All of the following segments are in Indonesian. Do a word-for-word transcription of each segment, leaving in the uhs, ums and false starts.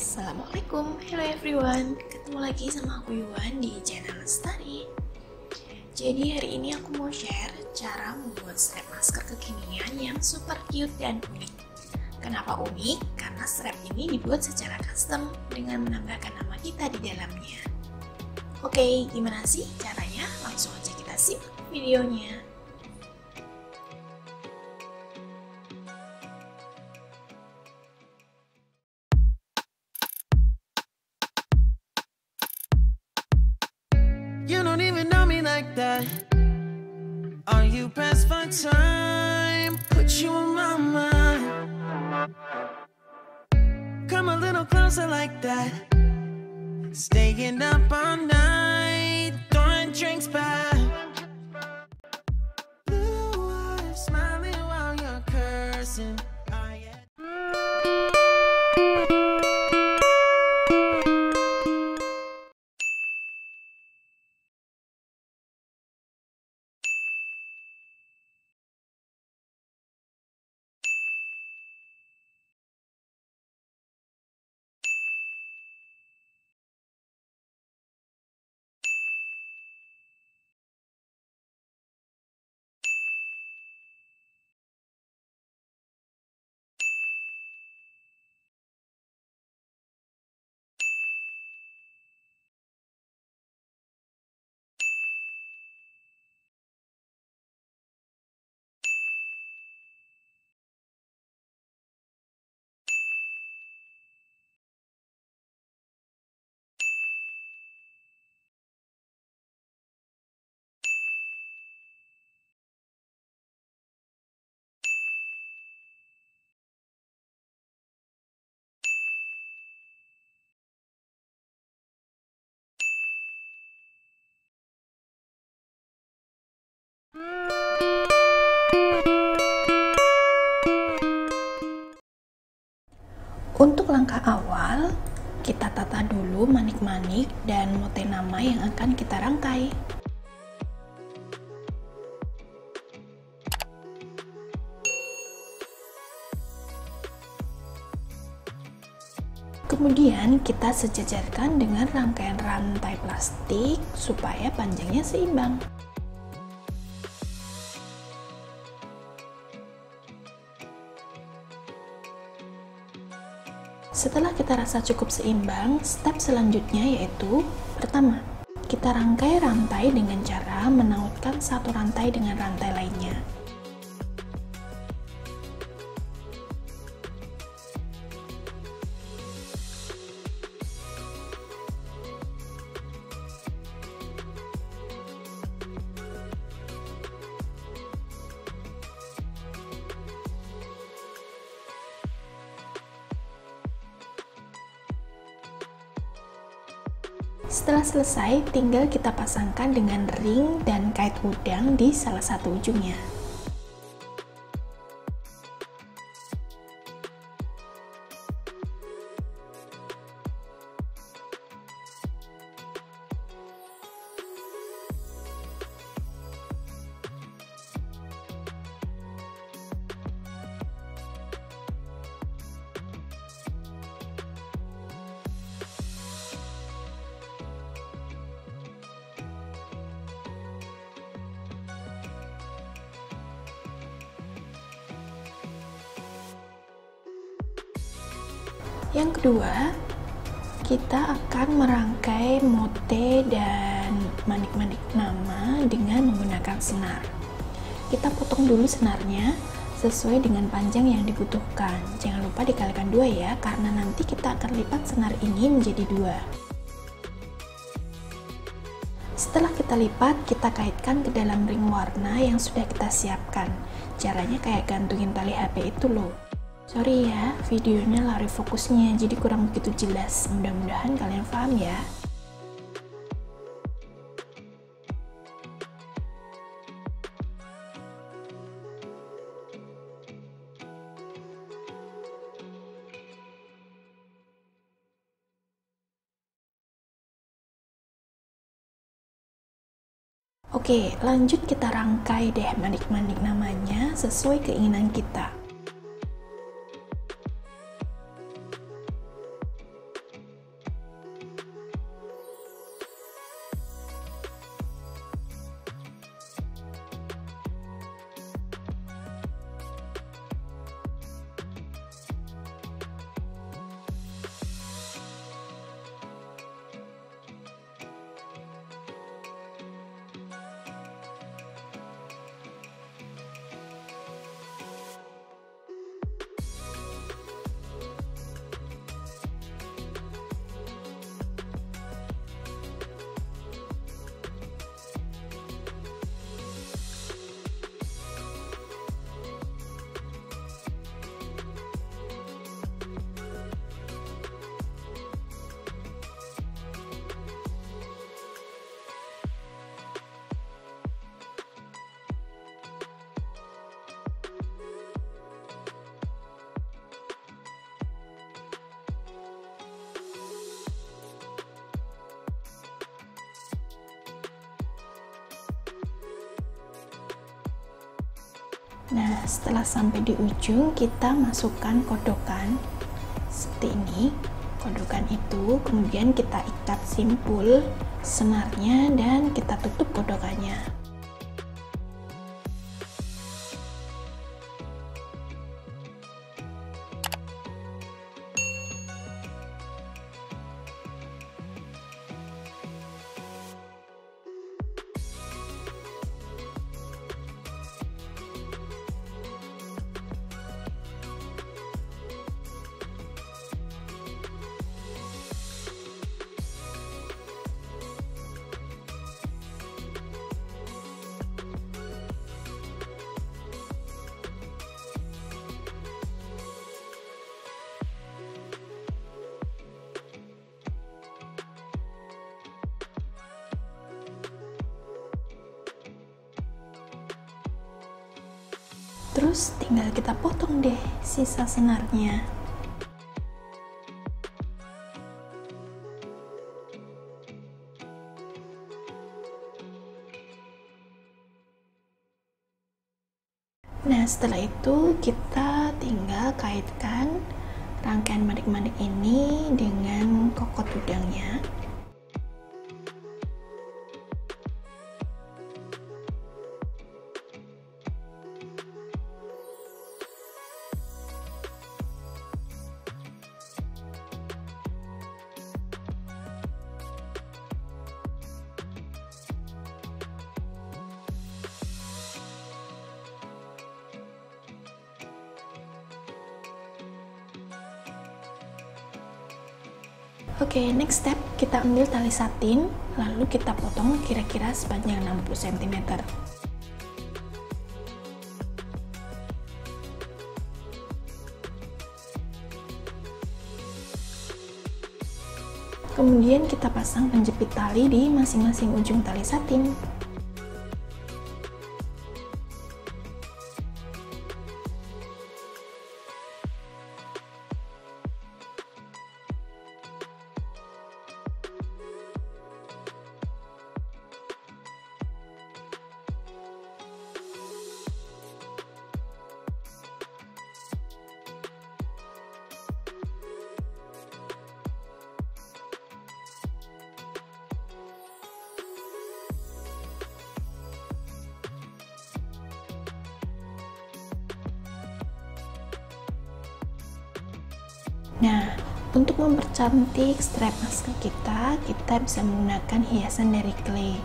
Assalamualaikum, hello everyone. Ketemu lagi sama aku Yuan di channel Lestari. Jadi hari ini aku mau share cara membuat strap masker kekinian yang super cute dan unik. Kenapa unik? Karena strap ini dibuat secara custom dengan menambahkan nama kita di dalamnya. Oke, gimana sih caranya? Langsung aja kita simak videonya. You don't even know me like that. Are you pressed for time? Put you on my mind. Come a little closer like that. Staying up all night, throwing drinks back. Blue eyes smiling while you're cursing. Untuk langkah awal, kita tata dulu manik-manik dan motif nama yang akan kita rangkai. Kemudian kita sejajarkan dengan rangkaian rantai plastik supaya panjangnya seimbang. Setelah kita rasa cukup seimbang, step selanjutnya yaitu pertama, kita rangkai rantai dengan cara menautkan satu rantai dengan rantai lainnya. Setelah selesai, tinggal kita pasangkan dengan ring dan kait udang di salah satu ujungnya. Yang kedua, kita akan merangkai motif dan manik-manik nama dengan menggunakan senar. Kita potong dulu senarnya sesuai dengan panjang yang dibutuhkan. Jangan lupa dikalikan dua ya, karena nanti kita akan lipat senar ini menjadi dua. Setelah kita lipat, kita kaitkan ke dalam ring warna yang sudah kita siapkan. Caranya kayak gantungin tali H P itu loh. Sorry ya, videonya lari fokusnya, jadi kurang begitu jelas. Mudah-mudahan kalian paham ya. Oke, lanjut kita rangkai deh manik-manik namanya sesuai keinginan kita. Nah, setelah sampai di ujung, kita masukkan kodokan seperti ini, kodokan itu, kemudian kita ikat simpul senarnya dan kita tutup kodokannya. Terus tinggal kita potong deh sisa senarnya. Nah, setelah itu kita tinggal kaitkan rangkaian manik-manik ini dengan kokot udangnya. Oke, okay, next step kita ambil tali satin, lalu kita potong kira-kira sepanjang enam puluh sentimeter. Kemudian kita pasang penjepit tali di masing-masing ujung tali satin. Nah, untuk mempercantik strap masker kita, kita bisa menggunakan hiasan dari clay.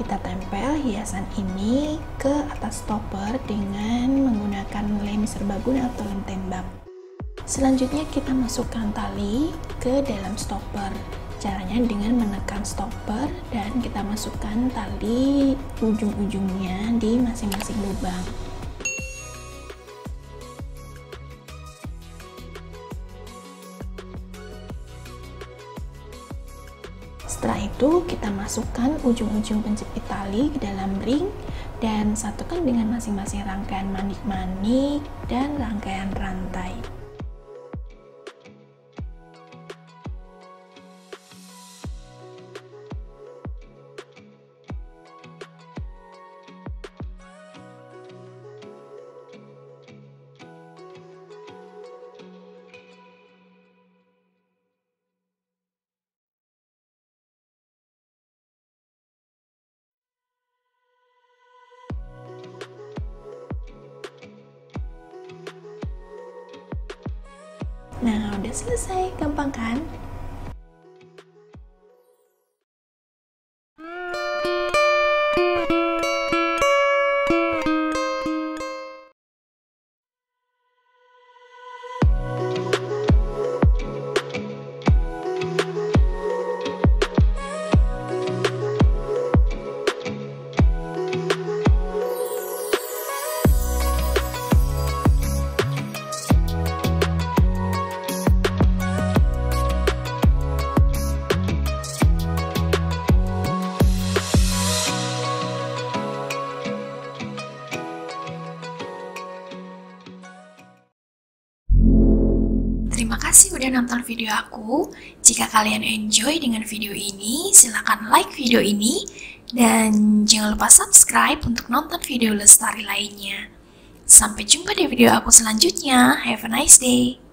Kita tempel hiasan ini ke atas stopper dengan menggunakan lem serbaguna atau lem tembak. Selanjutnya kita masukkan tali ke dalam stopper. Caranya dengan menekan stopper dan kita masukkan tali ujung-ujungnya di masing-masing lubang. Setelah itu kita masukkan ujung-ujung penjepit tali ke dalam ring dan satukan dengan masing-masing rangkaian manik-manik dan rangkaian rantai. Nah, udah selesai, gampang kan? Terima kasih udah nonton video aku. Jika kalian enjoy dengan video ini, silakan like video ini dan jangan lupa subscribe untuk nonton video Lestari lainnya. Sampai jumpa di video aku selanjutnya. Have a nice day.